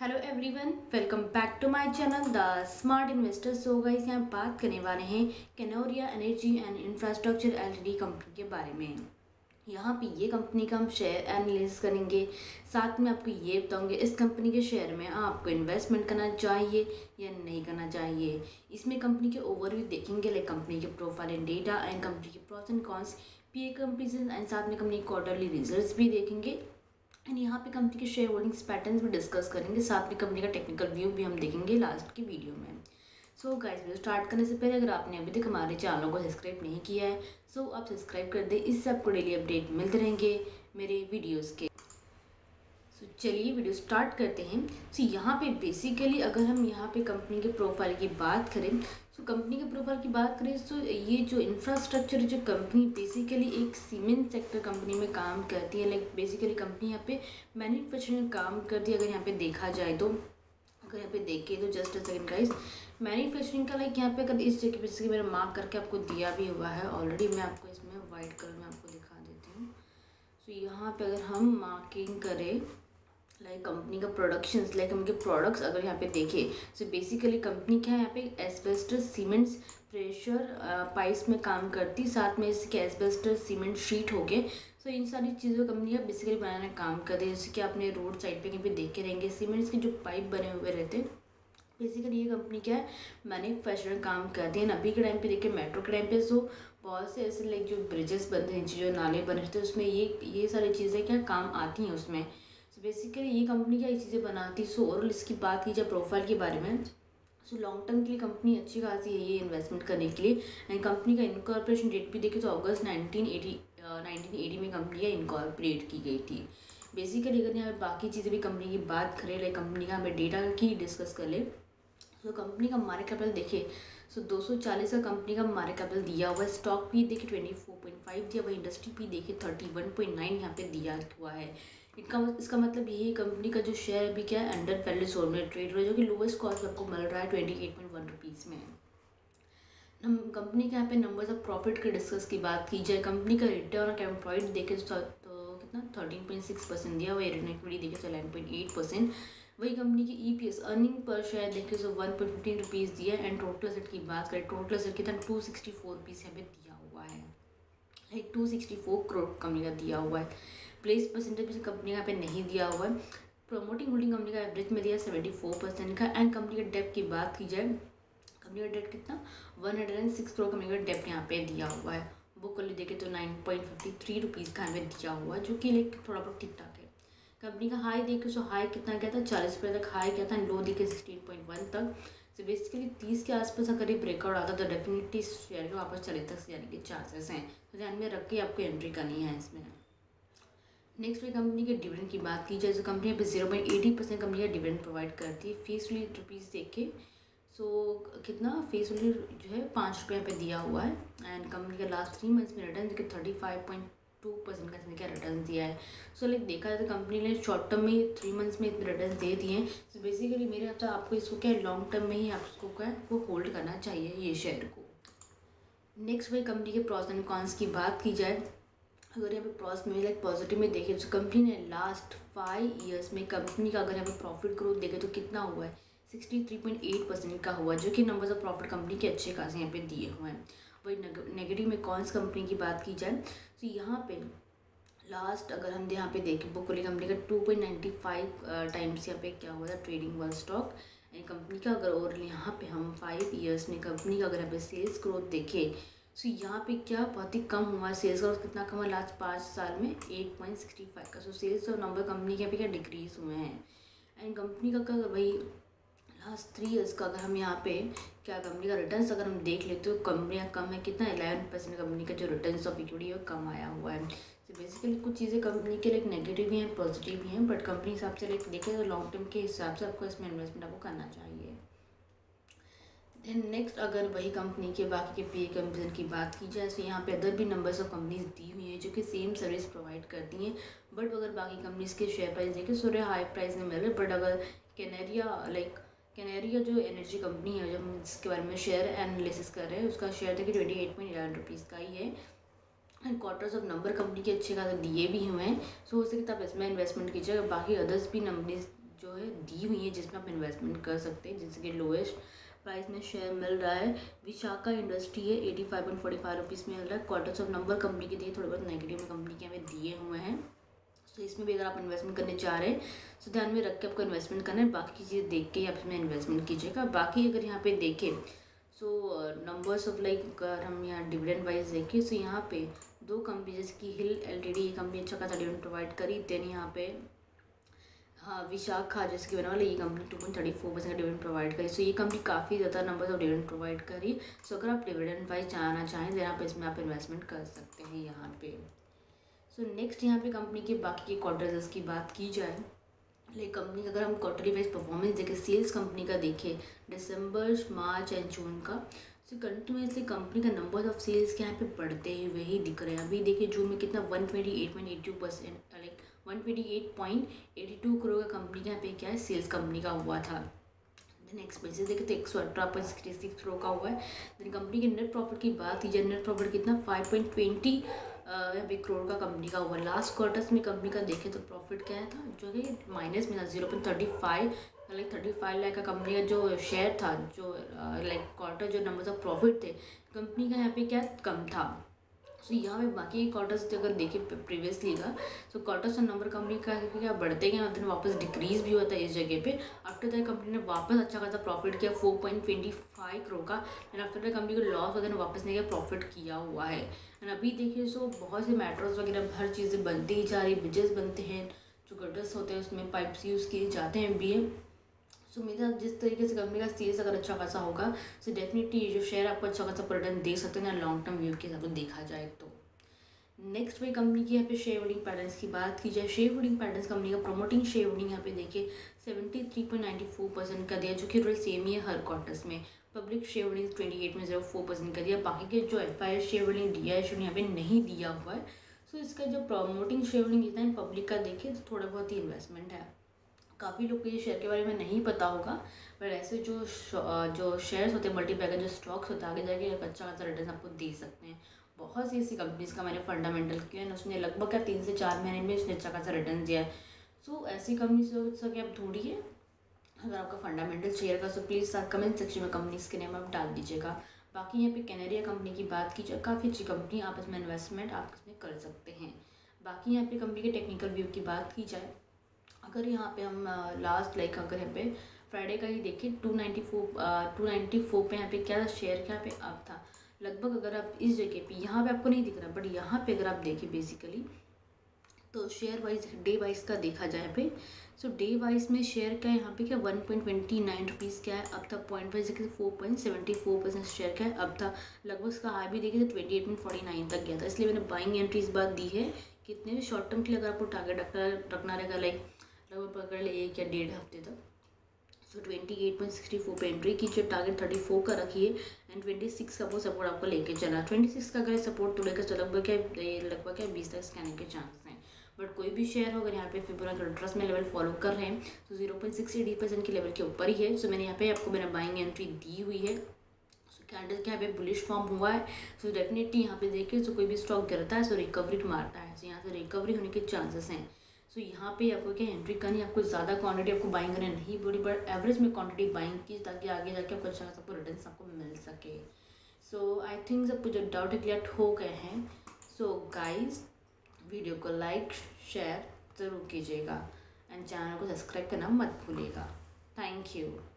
Hello everyone, welcome back to my channel the smart investor. So guys, यहाँ बात करने वाले हैं Kanoria energy and infrastructure LTD company के बारे में। यहाँ पे ये कंपनी का हम शेयर एनालिसिस करेंगे, साथ में आपको ये बताऊँगे इस कंपनी के शेयर में आपको इन्वेस्टमेंट करना चाहिए या नहीं करना चाहिए। इसमें कंपनी के ओवरव्यू देखेंगे, लाइक कंपनी के profile and data and company के pros and cons, peer companies and साथ में कंपनी के क्वार्टरली रिजल्ट भी देखेंगे एंड यहाँ पे कंपनी के शेयर होल्डिंग्स पैटर्न्स भी डिस्कस करेंगे, साथ में कंपनी का टेक्निकल व्यू भी हम देखेंगे लास्ट की वीडियो में। सो गाइस, वीडियो स्टार्ट करने से पहले अगर आपने अभी तक हमारे चैनल को सब्सक्राइब नहीं किया है सो आप सब्सक्राइब कर दें, इससे आपको डेली अपडेट मिलते रहेंगे मेरे वीडियोज़ के। सो चलिए वीडियो स्टार्ट करते हैं। सो यहाँ पे बेसिकली अगर हम यहाँ पे कंपनी के प्रोफाइल की बात करें, सो कंपनी के प्रोफाइल की बात करें तो ये जो इंफ्रास्ट्रक्चर जो कंपनी बेसिकली एक सीमेंट सेक्टर कंपनी में काम करती है, लाइक बेसिकली कंपनी यहाँ पे मैन्युफैक्चरिंग काम करती है। अगर यहाँ पे देखा जाए तो अगर यहाँ पे देखें तो just a second guys, manufacturing का लाइक यहाँ पे अगर इस जगह पर मैंने मार्क करके आपको दिया भी हुआ है ऑलरेडी, मैं आपको इसमें वाइट कलर में आपको दिखा देती हूँ। सो यहाँ पर अगर हम मार्किंग करें लाइक कंपनी का प्रोडक्शंस, लाइक उनके प्रोडक्ट्स अगर यहाँ पे देखें तो बेसिकली कंपनी क्या है यहाँ पे एस्बेस्टस सीमेंट्स प्रेशर पाइप्स में काम करती, साथ में इसके एस्बेस्टस सीमेंट शीट हो गए। सो इन सारी चीज़ों कंपनी का बेसिकली बनाने काम करती है, जैसे कि आपने रोड साइड पे कहीं भी देखे रहेंगे सीमेंट्स के जो पाइप बने हुए रहते हैं। बेसिकली ये कंपनी क्या है मैन्युफैक्चरिंग काम करती है। अभी के टाइम पे देखिए मेट्रो के टाइम पे सो बहुत से ऐसे लाइक जो ब्रिजेस बन रहे हैं, जो नाले बन रहे थे उसमें ये सारी चीज़ें क्या काम आती हैं उसमें। सो बेसिकली ये कंपनी क्या ये चीज़ें बनाती। सो ओवरऑल इसकी बात की जाए प्रोफाइल के बारे में, सो लॉन्ग टर्म के लिए कंपनी अच्छी खासी है ये इन्वेस्टमेंट करने के लिए। एंड कंपनी का इनकॉर्पोरेशन डेट भी देखें तो अगस्त 1980 में कंपनी का इनकॉर्पोरेट की गई थी। बेसिकली अगर यहाँ पर बाकी चीज़ें भी कंपनी की बात करें, लाइक कंपनी का हमें डेटा की डिस्कस कर ले। सो कंपनी का मार्केट कैपिटल देखें सो 240 का कंपनी का मार्केट कैपिटल दिया हुआ है। स्टॉक भी देखें 24.5 दिया हुआ, इंडस्ट्री भी देखें 31.9 यहाँ पे दिया हुआ है। इसका मतलब यही कंपनी का जो शेयर अभी क्या है अंडर वैल्यू जोन में ट्रेड हो रहा है, जो कि लोएस्ट कॉस्ट आपको मिल रहा है 28.1 रुपीज़ में। कंपनी के यहाँ पे नंबर्स ऑफ प्रॉफिट के डिस्कस की बात की जाए, कंपनी का रिटर्न ऑन एम्प्लॉयड देखें तो कितना 13.6% दिया हुआ, रिटर्न इक्विटी देखें तो 11.8%। वही कंपनी की ईपीएस अर्निंग पर शेयर देखें तो 1.15 रुपीज़ दिया एंड टोटल असेट की बात करें टोटल असेट कितना 264 रुपीज़ यहाँ पे दिया हुआ है, लाइक 264 करोड़ कंपनी का दिया हुआ है। प्लेस परसेंटेज भी कंपनी का यहाँ पे नहीं दिया हुआ है। प्रमोटिंग होल्डिंग कंपनी का एवरेज में दिया 74% का। एंड कंपनी के डेट की बात की जाए, कंपनी का डेट कितना 106 करोड़ कंपनी का डेट यहाँ पे दिया हुआ है। बुक वैल्यू देखें तो 9.53 रुपीज़ का हमें दिया हुआ, जो कि लाइक थोड़ा बहुत ठीक ठाक है। कंपनी का हाई देखे सो हाई कितना गया था 40 रुपये तक हाई गया था, लो देखे 16.1 तक। सो बेसिकली 30 के आसपास अगर ये ब्रेकआउट आता तो डेफिनेटली शेयर को वापस 40 तक जाने के चांसेस हैं, तो ध्यान में रख के आपको एंट्री करनी है इसमें। नेक्स्ट वे कंपनी के डिविडेंड की बात की जाए, जो कंपनी यहाँ पे 0.80% कंपनी का डिविडेंड प्रोवाइड करती है। फेस वैल्यू रुपीज़ देखे सो कितना फेस वैल्यू जो है 5 रुपये पे दिया हुआ है। एंड कंपनी का लास्ट 3 मंथ्स में रिटर्न देखिए 35.2% का इसने क्या रिटर्न दिया है। सो लाइक देखा जाए तो कंपनी ने शॉर्ट टर्म में 3 मंथ्स में इतने रिटर्न दे दिए हैं। सो बेसिकली मेरे हिसाब से आपको इसको क्या लॉन्ग टर्म में ही आपको क्या वो होल्ड करना चाहिए ये शेयर को। नेक्स्ट वे कंपनी के प्रॉस एंड कॉन्स की बात की जाए, अगर यहाँ पे प्रॉस में लाइक पॉजिटिव में देखें तो कंपनी ने लास्ट 5 ईयर्स में कंपनी का अगर यहाँ पे प्रॉफिट ग्रोथ देखें तो कितना हुआ है 63.8% का हुआ, जो कि नंबर्स ऑफ प्रॉफिट कंपनी के अच्छे खासे यहाँ पे दिए हुए हैं। वही नेगेटिव में कॉन्स कंपनी की बात की जाए तो यहाँ पे लास्ट अगर हम यहाँ पे देखें बुक वैल्यू कंपनी का 2.95 टाइम्स यहाँ पे क्या हुआ था ट्रेडिंग वाला स्टॉक। एंड कंपनी का अगर और यहाँ पे हम 5 ईयर्स में कंपनी का अगर यहाँ पे सेल्स ग्रोथ देखें सो यहाँ पे क्या बहुत ही कम हुआ, सेल्स ग्रोथ कितना कम हुआ लास्ट 5 साल में 8.65 का। सो सेल्स और नंबर कंपनी के यहाँ पे क्या डिक्रीज़ हुए हैं। एंड कंपनी का वही लास्ट 3 ईयर्स का अगर हम यहाँ पे क्या कंपनी का रिटर्न्स अगर हम देख लेते हो कंपनी का कम है कितना 11% कंपनी का जो रिटर्न्स ऑफ इक्विटी है कम आया हुआ है। तो बेसिकली कुछ चीज़ें कंपनी के लाइक नेगेटिव भी हैं पॉजिटिव भी हैं, बट कंपनी हिसाब से लाइक देखें तो लॉन्ग टर्म के हिसाब से आपको इसमें इन्वेस्टमेंट आपको करना चाहिए। देन नेक्स्ट अगर वही कंपनी के बाकी के पीए कंपनी की बात की जाए तो यहाँ पे अदर भी नंबर्स ऑफ कंपनीज दी हुई हैं जो कि सेम सर्विस प्रोवाइड करती हैं, बट अगर बाकी कंपनीज के शेयर प्राइस देखें सोरे हाई प्राइस में मिल रहे, बट अगर कैनोरिया लाइक कैनोरिया जो एनर्जी कंपनी है जो हम इसके बारे में शेयर एनालिसिस कर रहे हैं उसका शेयर देखिए 28.11 रुपीज़ का ही है। And quarters of number company के अच्छे खासे दिए भी हुए हैं, सो हो सकता है आप इसमें इन्वेस्टमेंट कीजिए। बाकी अदर्स भी कंपनीज जो है दी हुई है जिसमें आप इन्वेस्टमेंट कर सकते हैं। जैसे कि लोएस्ट प्राइस में शेयर मिल रहा है विशाखा इंडस्ट्री है 85.45 रुपीज़ में मिल रहा है। क्वार्टर्स ऑफ नंबर कंपनी के दिए, थोड़े बहुत नेगेटिव में कंपनी के हमें दिए हुए हैं। तो इसमें भी अगर आप इन्वेस्टमेंट करने चाह रहे हैं तो ध्यान में रख के आपको इन्वेस्टमेंट करना है, बाकी चीज़ें देख के आप इसमें इन्वेस्टमेंट कीजिएगा। बाकी अगर यहाँ पे देखें सो नंबर्स ऑफ लाइक अगर हम यहाँ डिविडेंड वाइज देखें सो यहाँ पे दो कंपनी जैसे कि हिल एलटीडी ये कंपनी अच्छा खासा डिविडेंड प्रोवाइड करी। देन यहाँ पे हाँ विशाखा जैसे कि बना वाला ये कंपनी 2.34% का डिविडेंड प्रोवाइड करी। सो ये कंपनी काफ़ी ज़्यादा नंबर्स ऑफ डिविडेंड प्रोवाइड करी। सो अगर आप डिविडेंड वाइज जाना चाहें तो यहाँ पर इसमें आप इन्वेस्टमेंट कर सकते हैं यहाँ पर। सो नेक्स्ट यहाँ पे कंपनी के बाकी के क्वार्टर्स की बात की जाए लाइक कंपनी का अगर हम क्वार्टरली वाइज परफॉर्मेंस देखें सेल्स कंपनी का देखें दिसंबर मार्च एंड जून का सो कंटिन्यूसली कंपनी का नंबर ऑफ सेल्स के यहाँ पे बढ़ते हुए ही दिख रहे हैं। अभी देखिए जून में कितना 128.82% लाइक 128.82 करोड़ का कंपनी के यहाँ पे क्या है सेल्स कंपनी का हुआ था। देन एक्सपेंसिस देखें तो 118.66 करोड़ का हुआ है। देन कंपनी के नेट प्रॉफिट की बात की जाए नेट प्रॉफिट कितना 5.20 करोड़ का कंपनी का हुआ। लास्ट क्वार्टर्स में कंपनी का देखें तो प्रॉफिट क्या था जो कि माइनस में था 0.35 लाइक 35 लाख का कंपनी का जो शेयर था जो लाइक क्वार्टर जो नंबर्स ऑफ प्रॉफिट थे कंपनी का यहाँ पे क्या कम था। सो यहाँ पे बाकी क्वार्टर्स अगर देखें प्रीवियसली का सो क्वार्टर्स और नंबर कंपनी का क्या बढ़ते गए मतलब वापस डिक्रीज भी होता है इस जगह पे। आफ्टर दैट कंपनी ने वापस अच्छा खासा प्रॉफिट किया 4.25 करोड़ का एंड आफ्टर दैट कंपनी को लॉस होता है वापस नहीं किया प्रॉफिट किया हुआ है। एंड अभी देखिए सो बहुत से मेट्रोस वगैरह हर चीज़ें बनती ही जा रही ब्रिजेस बनते हैं जो गटर्स होते हैं उसमें पाइप्स यूज़ किए जाते हैं भी। सो मेरा जिस तरीके से कंपनी का सेल्स अगर अच्छा खासा होगा सो डेफिनेटली ये जो शेयर आपको अच्छा खासा रिटर्न दे सकते हैं लॉन्ग टर्म व्यू के हिसाब से देखा जाए तो। नेक्स्ट वे कंपनी की यहाँ पे शेयर होल्डिंग पैटर्न्स की बात की जाए शेयर होल्डिंग पैटर्न्स कंपनी का प्रमोटिंग शेयर होल्डिंग यहाँ पे देखिए 73.94% का दिया जो कि रोल सेम ही है हर क्वार्टर्स में। पब्लिक शेयर होल्डिंग 28.04% का दिया। बाकी के जो FII share holding DII share यहाँ पे नहीं दिया हुआ है। सो इसका जो प्रमोटिंग शेयर होल्डिंग जितना है पब्लिक का देखें तो थोड़ा बहुत ही इन्वेस्टमेंट है। काफ़ी लोग को ये शेयर के बारे में नहीं पता होगा बट ऐसे जो शेयर्स होते हैं मल्टीबैगर जो स्टॉक्स होते हैं आगे जाके एक अच्छा खासा रिटर्न आपको दे सकते हैं। बहुत सी ऐसी कंपनीज़ का मैंने फंडामेंटल किया है उसने लगभग क्या 3 से 4 महीने में उसने अच्छा खासा रिटर्न दिया है। सो ऐसी कंपनीज से आप ढूंढिए अगर आपका फंडामेंटल शेयर का सो प्लीज़ आप कमेंट सेक्शन में कंपनीज़ के नेम आप डाल दीजिएगा। बाकी यहाँ पे कैनरिया कंपनी की बात की जाए काफ़ी अच्छी कंपनी आप इसमें इन्वेस्टमेंट आप इसमें कर सकते हैं। बाकी यहाँ पे कंपनी के टेक्निकल व्यू की बात की जाए अगर यहाँ पे हम लास्ट लाइक अगर यहाँ पे फ्राइडे का ही देखें 294 पे यहाँ पे क्या शेयर क्या पे आप था लगभग अगर आप इस जगह पे यहाँ पे आपको नहीं दिख रहा बट यहाँ पे अगर आप देखें बेसिकली तो शेयर वाइज डे वाइज का देखा जाए पे सो डे वाइज में शेयर का यहाँ पे क्या 1.29 रुपीज़ क्या है अब था 0.54% शेयर का है अब था लगभग उसका हाई भी देखिए तो 28.49 तक गया था। इसलिए मैंने बाइंग एंट्री इस बात दी है कितने भी शॉर्ट टर्म के लिए अगर आपको टारगेट रखना रहेगा लाइक लगभग पकड़ ले 1 या 1.5 हफ्ते तक। सो 28.64 पे एंट्री कीजिए टारगेट 34 का रखिए एंड 26 का वो सपोर्ट आपको लेके चला 26 का अगर सपोर्ट तो लेकर चला लगभग 20 तक स्कैनिंग के चांस हैं। बट कोई भी शेयर हो अगर यहाँ पे फिबोनाची ट्रस्ट में लेवल फॉलो कर रहे हैं तो 0.68% के लेवल के ऊपर ही है। सो मैंने यहाँ पे आपको मेरा बाइंग एंट्री दी हुई है। कैंडल के यहाँ पे बुलिश फॉर्म हुआ है। सो डेफिनेटली यहाँ पे देखिए सो कोई भी स्टॉक गिरता है सो रिकवरी मारता है सो यहाँ से रिकवरी होने के चांसेस हैं। सो यहाँ पे आपको क्या एंट्री करनी आपको ज़्यादा क्वांटिटी आपको बाइंग करनी नहीं बोली बट एवरेज में क्वांटिटी बाइंग की ताकि आगे जाके आपको अच्छा खासा रिटर्न आपको मिल सके। सो आई थिंक आपको जो डाउट क्लियर हो गए हैं। सो गाइज वीडियो को लाइक शेयर ज़रूर कीजिएगा एंड चैनल को सब्सक्राइब करना मत भूलिएगा। Thank you.